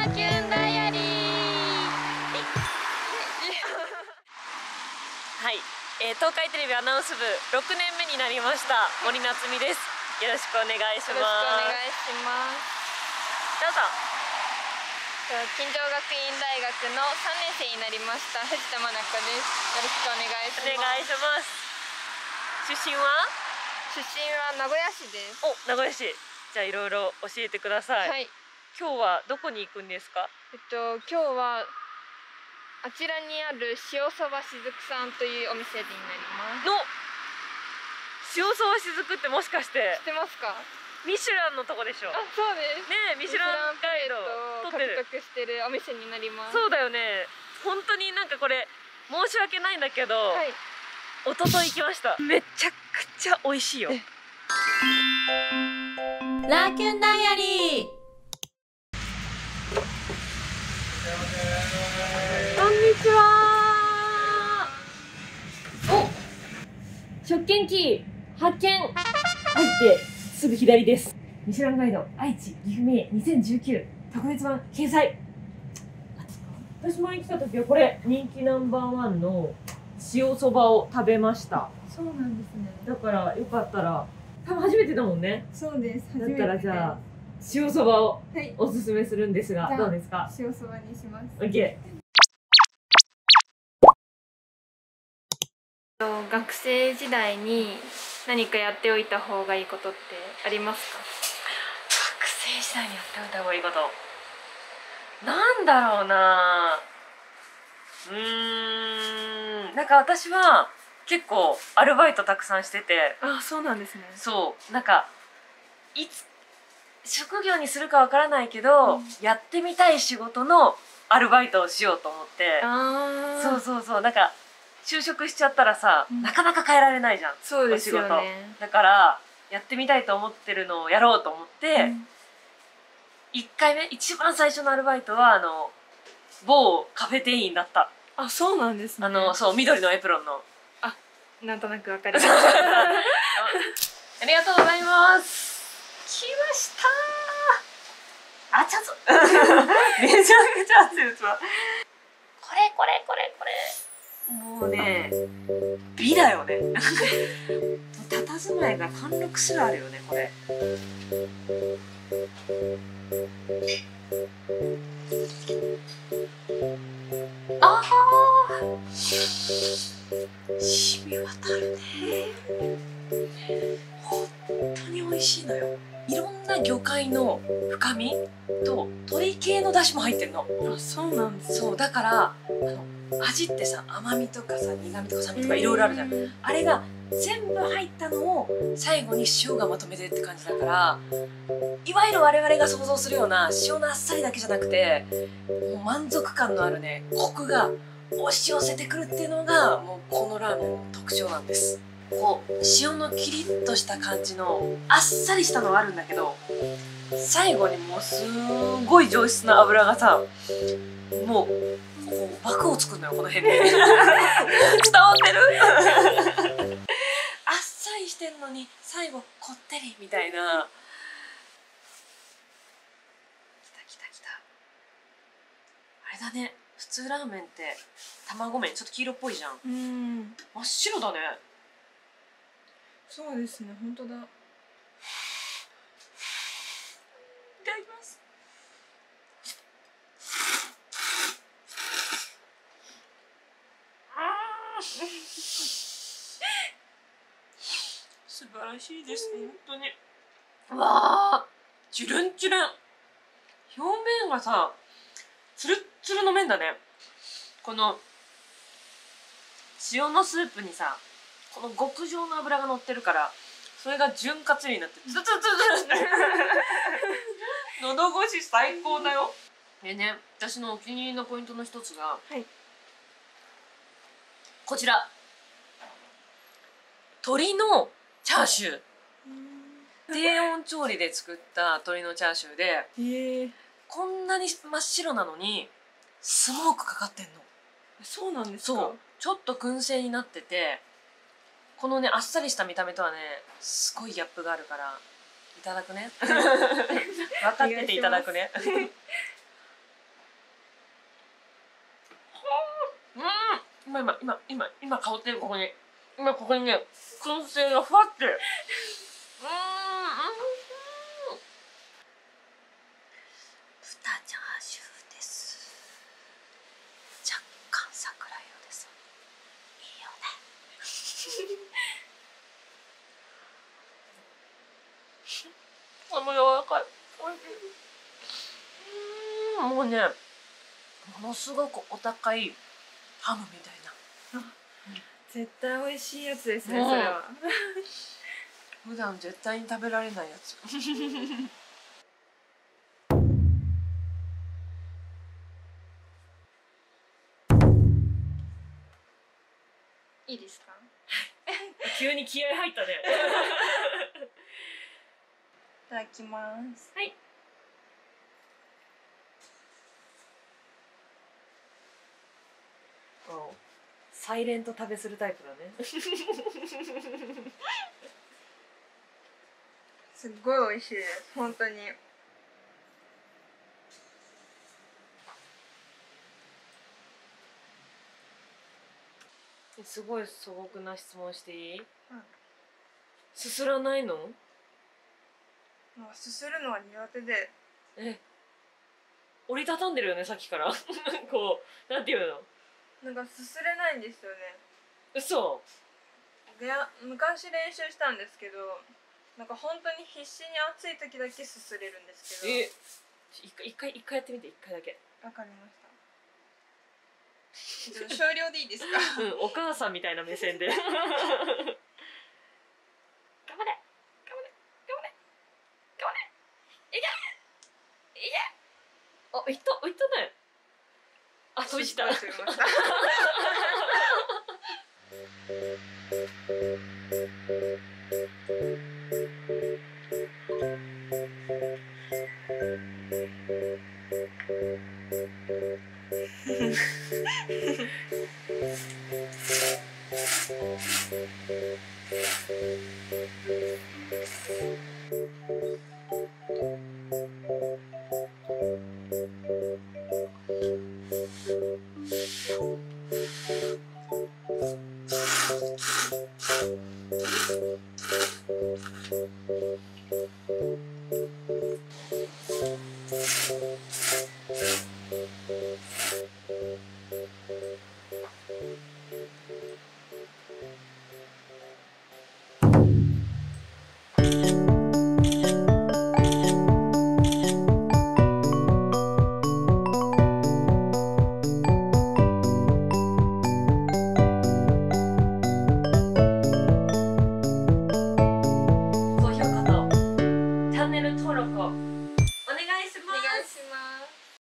ーキュンダイアリーはい、東海テレビアナウンス部6年目になりました森夏実です。よろしくお願いします。よろしくお願いします。どうぞ。金城学院大学の3年生になりました藤田真中です。よろしくお願いします。お願いします。出身は名古屋市です。お、名古屋市。じゃあいろいろ教えてください。はい、今日はどこに行くんですか？今日はあちらにある塩そばしずくさんというお店になります。の塩そばしずくってもしかして知ってますか？ミシュランのとこでしょ。あ、そうです。ねえ、ミシュランガイドを獲得してるお店になります。そうだよね。本当になんかこれ申し訳ないんだけど、はい、一昨日行きました。めちゃくちゃ美味しいよ。ラーキュンダイアリー。こんにちは。お、食券機発見。入ってすぐ左です。ミシュランガイド愛知岐阜名2019特別版掲載。私前に来た時はこれ人気ナンバー1の塩そばを食べました。そうなんですね。だからよかったら多分初めてだもんね。そうです。初めて。だからじゃあ。塩そばをおすすめするんですが、はい、どうですか？塩そばにします。OK。学生時代に何かやっておいた方がいいことってありますか？学生時代にやっておいた方がいいこと。なんだろうな。なんか私は結構アルバイトたくさんしてて。あ、そうなんですね。そう、なんかいつ職業にするかわからないけど、やってみたい仕事のアルバイトをしようと思って。そうそうそう、なんか就職しちゃったらさ、なかなか変えられないじゃん。そうですよね。お仕事だからやってみたいと思ってるのをやろうと思って、1回目、一番最初のアルバイトは某カフェ店員だった。あ、そうなんですね。そう、緑のエプロンの。あ、なんとなくわかりました。ありがとうございます。来ましたー。あ、ちゃつ。めちゃくちゃ熱いつわ。これこれこれこれ。もうね、美だよね。佇まいが貫禄すらあるよね、これ。ああ、染み渡るね。本当に美味しいのよ。いろんな魚介の深みと鶏系の出汁も入ってるの。あ、そうなんですね。そうだから味ってさ、甘みとかさ、苦みとか酸味とかいろいろあるじゃん。あれが全部入ったのを最後に塩がまとめてって感じだから、いわゆる我々が想像するような塩のあっさりだけじゃなくて、もう満足感のあるね、コクが押し寄せてくるっていうのがもうこのラーメンの特徴なんです。こう塩のキリッとした感じのあっさりしたのはあるんだけど、最後にもうすんごい上質な油がさ、もうこう爆をつくんだよ、この辺で。伝わってる？あっさりしてんのに最後こってりみたいな。きたきたきた。あれだね、普通ラーメンって卵麺ちょっと黄色っぽいじゃん。真っ白だね。そうですね、本当だ。いただきます。素晴らしいですね、本当に。わあ、チュルンチュルン。表面がさ、ツルッツルの麺だね。この塩のスープにさ、この極上の油が乗ってるから、それが潤滑油になってツルツルツルツルって喉越し最高だよ。でね、私のお気に入りのポイントの一つが、はい、こちら鶏のチャーシュー。低温調理で作った鶏のチャーシューで、こんなに真っ白なのにスモークかかってんの。そうなんですか。そう、ちょっと燻製になってて、このね、あっさりした見た目とはね、すごいギャップがあるからいただくね。分かってていただくね。今香ってる、ここにね、燻製がふわって豚チャーシューです。若干桜色です。いいよねこれも柔らかい、おいしい。もうね、ものすごくお高いハムみたいな、絶対美味しいやつですね、それは普段絶対に食べられないやついいですか急に気合い入ったねいただきます。はい。サイレント食べするタイプだね。すっごい美味しいです。本当に。すごい素朴な質問していい？うん、すすらないの？すするのは苦手で、折りたたんでるよね、さっきからこう、なんていうの、なんかすすれないんですよね。嘘。で、昔練習したんですけど、なんか本当に必死に暑い時だけすすれるんですけど。一回やってみて、一回だけ。わかりました。終了でいいですかうん、お母さんみたいな目線でいったね。あ、閉じた。